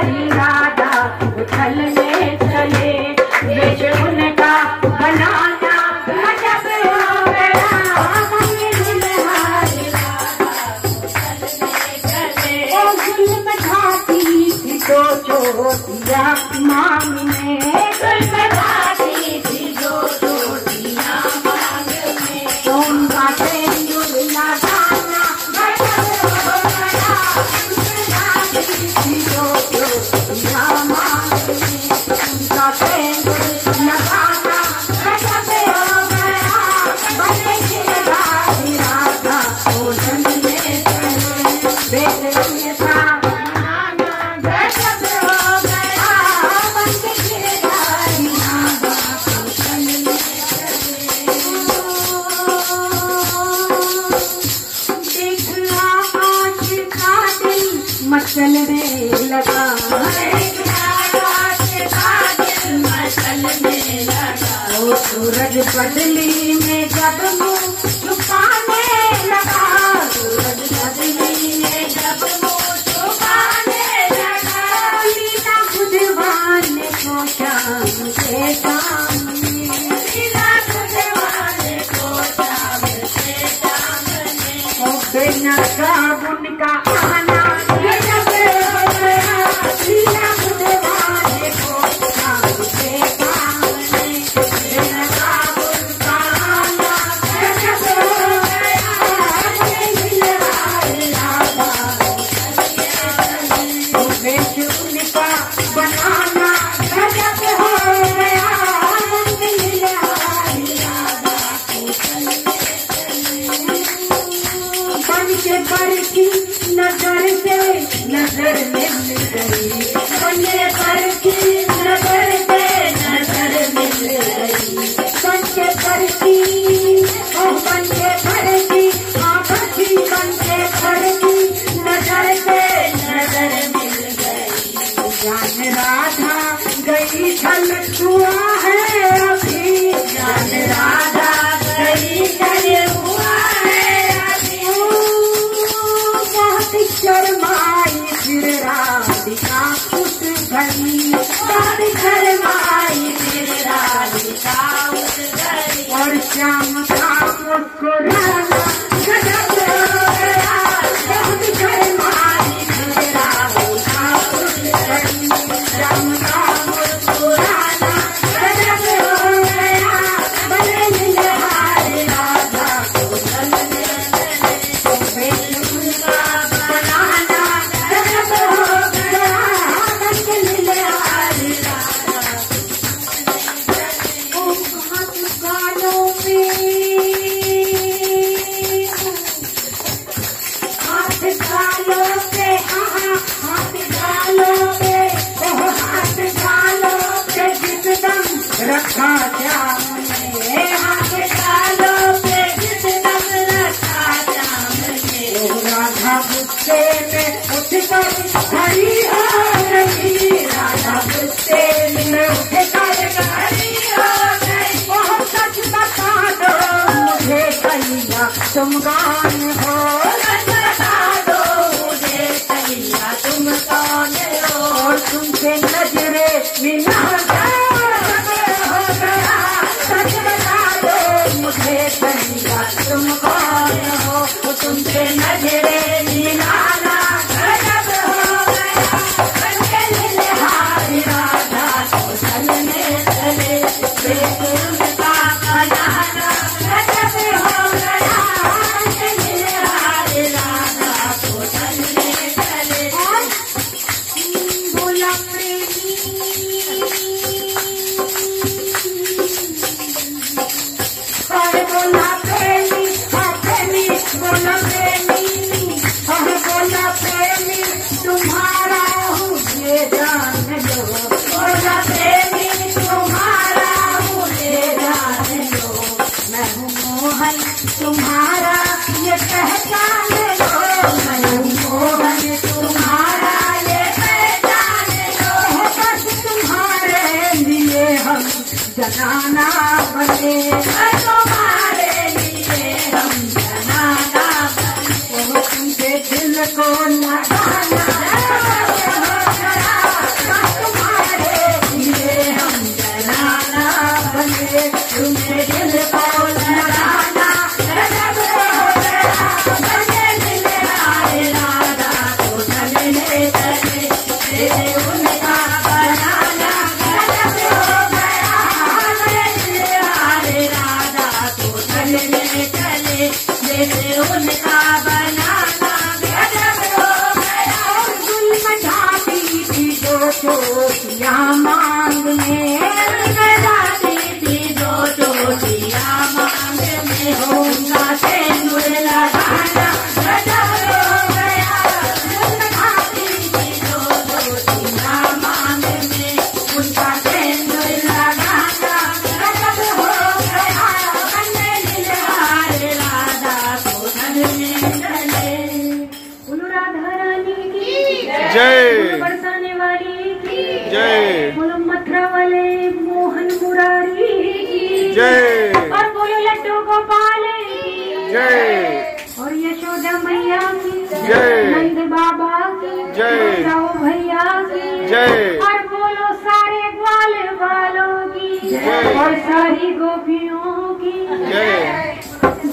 जनाना बने तुम्हारे लिए हम जनाना जय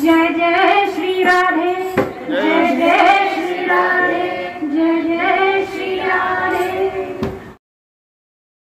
जय